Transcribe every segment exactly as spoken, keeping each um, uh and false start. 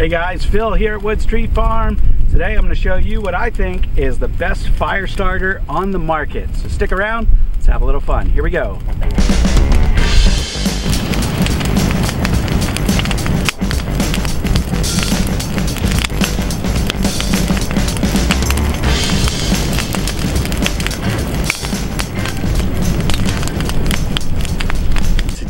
Hey guys, Phil here at Woods Tree Farm. Today I'm going to show you what I think is the best fire starter on the market. So stick around, let's have a little fun. Here we go.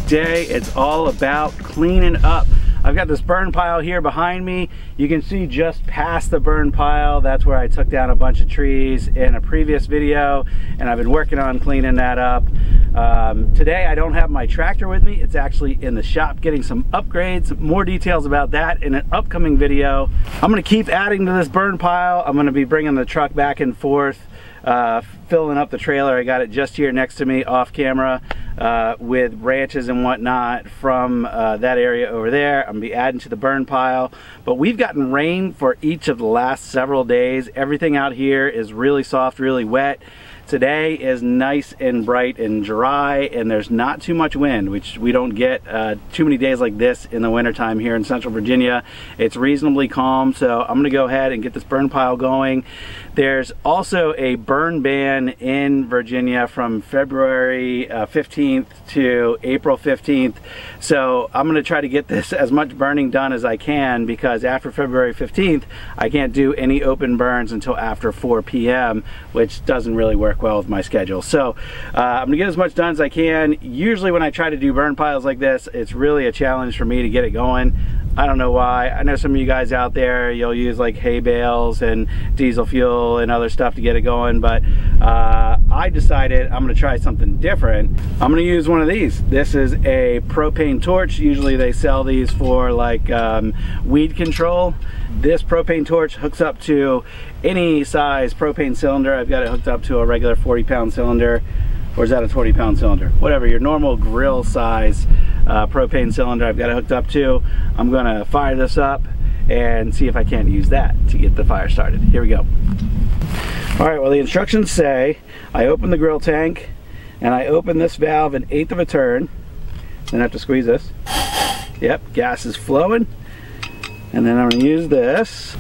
Today it's all about cleaning up. I've got this burn pile here behind me. You can see just past the burn pile, that's where I took down a bunch of trees in a previous video, and I've been working on cleaning that up. Um, today I don't have my tractor with me. It's actually in the shop getting some upgrades. More details about that in an upcoming video. I'm gonna keep adding to this burn pile. I'm gonna be bringing the truck back and forth, uh, filling up the trailer. I got it just here next to me off camera. Uh, with branches and whatnot from uh, that area over there. I'm gonna be adding to the burn pile, but we've gotten rain for each of the last several days. Everything out here is really soft, really wet. Today is nice and bright and dry, and there's not too much wind, which we don't get uh, too many days like this in the wintertime here in Central Virginia. It's reasonably calm, so I'm gonna go ahead and get this burn pile going. There's also a burn ban in Virginia from February uh, fifteenth to April fifteenth, so I'm gonna try to get this as much burning done as I can, because after February fifteenth I can't do any open burns until after four P M which doesn't really work well with my schedule. So uh, I'm gonna get as much done as I can. Usually when I try to do burn piles like this, it's really a challenge for me to get it going. I don't know why. I know some of you guys out there, you'll use like hay bales and diesel fuel and other stuff to get it going, but uh, I decided I'm gonna try something different. I'm gonna use one of these. This is a propane torch. Usually they sell these for like um, weed control. This propane torch hooks up to any size propane cylinder. I've got it hooked up to a regular forty pound cylinder, or is that a twenty pound cylinder? Whatever, your normal grill size Uh, propane cylinder I've got it hooked up to. I'm gonna fire this up and see if I can't use that to get the fire started. Here we go. All right, well, the instructions say I open the grill tank and I open this valve an eighth of a turn. Then I have to squeeze this. Yep, gas is flowing. And then I'm gonna use this.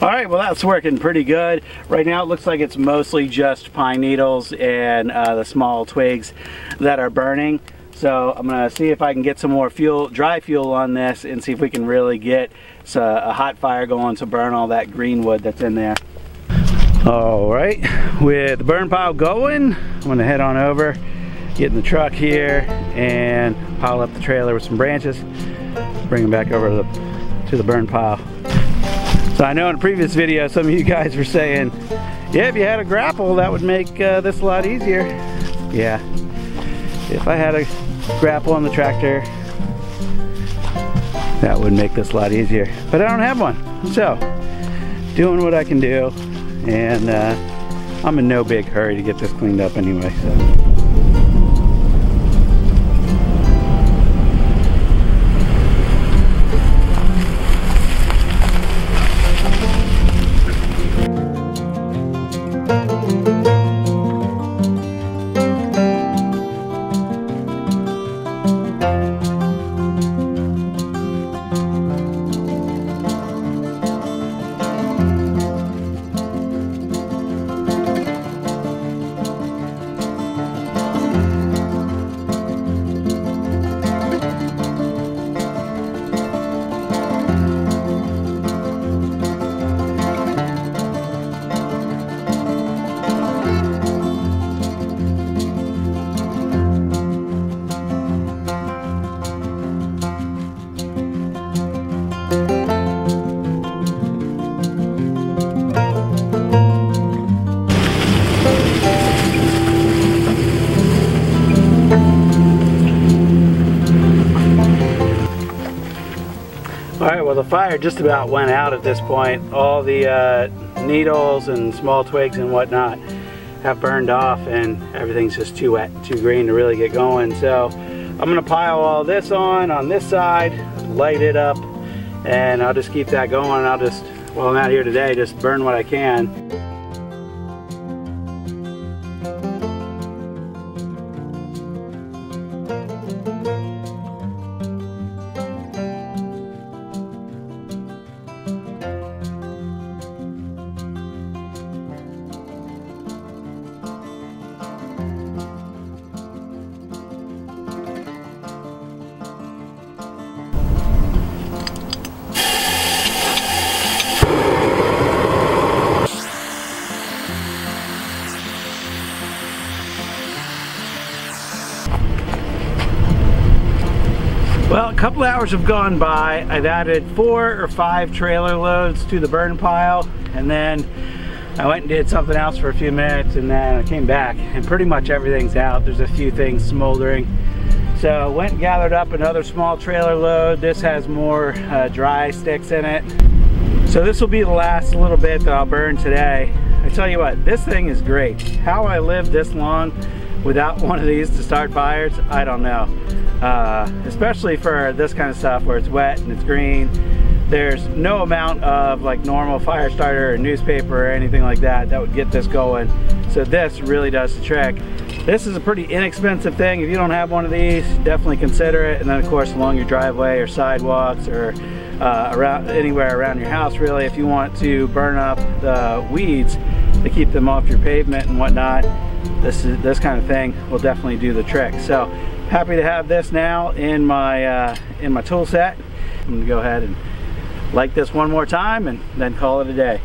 Alright, well, that's working pretty good. Right now it looks like it's mostly just pine needles and uh, the small twigs that are burning. So I'm gonna see if I can get some more fuel, dry fuel on this, and see if we can really get a hot fire going to burn all that green wood that's in there. Alright, with the burn pile going, I'm gonna head on over, get in the truck here, and pile up the trailer with some branches, bring them back over to the, to the burn pile. So I know in a previous video some of you guys were saying, yeah, if you had a grapple that would make uh, this a lot easier. Yeah, if I had a grapple on the tractor that would make this a lot easier, but I don't have one. So doing what I can do, and uh, I'm in no big hurry to get this cleaned up anyway. So. Alright, well the fire just about went out at this point. All the uh, needles and small twigs and whatnot have burned off and everything's just too wet, too green to really get going. So I'm going to pile all this on, on this side, light it up, and I'll just keep that going. I'll just, while I'm out here today, just burn what I can. Well, a couple hours have gone by. I've added four or five trailer loads to the burn pile, and then I went and did something else for a few minutes, and then I came back and pretty much everything's out. There's a few things smoldering. So I went and gathered up another small trailer load. This has more uh, dry sticks in it. So this will be the last little bit that I'll burn today. I tell you what, this thing is great. How I lived this long without one of these to start fires, I don't know. Uh, especially for this kind of stuff where it's wet and it's green. There's no amount of like normal fire starter or newspaper or anything like that that would get this going. So this really does the trick. This is a pretty inexpensive thing. If you don't have one of these, definitely consider it. And then of course along your driveway or sidewalks or uh, around anywhere around your house really, if you want to burn up the weeds to keep them off your pavement and whatnot, this is this kind of thing will definitely do the trick. So happy to have this now in my uh, in my tool set. I'm gonna go ahead and light this one more time and then call it a day.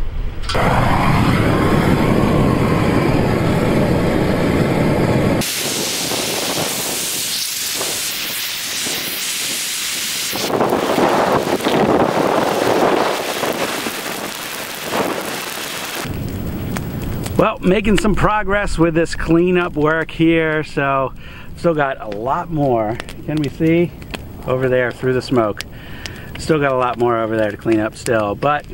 Well, making some progress with this cleanup work here, so still got a lot more. Can we see over there through the smoke? Still got a lot more over there to clean up still, but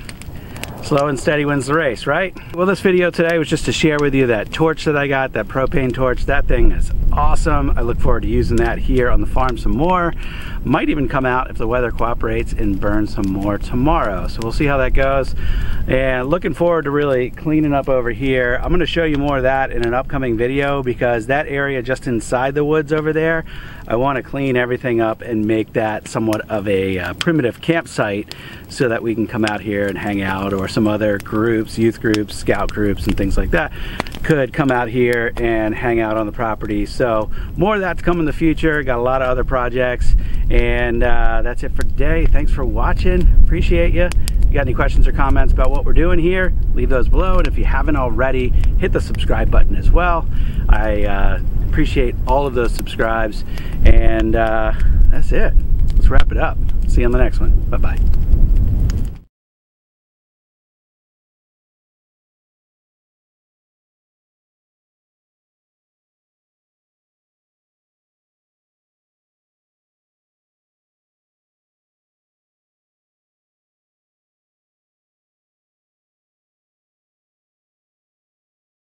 slow and steady wins the race, right? Well, this video today was just to share with you that torch that I got, that propane torch. That thing is awesome. I look forward to using that here on the farm some more. Might even come out if the weather cooperates and burn some more tomorrow. So we'll see how that goes. And looking forward to really cleaning up over here. I'm gonna show you more of that in an upcoming video because that area just inside the woods over there, I wanna clean everything up and make that somewhat of a uh, primitive campsite so that we can come out here and hang out, or some other groups, youth groups, scout groups, and things like that could come out here and hang out on the property. So more of that to come in the future. Got a lot of other projects, and uh, that's it for today. Thanks for watching, appreciate you. If you got any questions or comments about what we're doing here, leave those below, and if you haven't already, hit the subscribe button as well. I uh, appreciate all of those subscribes, and uh, that's it. Let's wrap it up. See you on the next one. Bye-bye.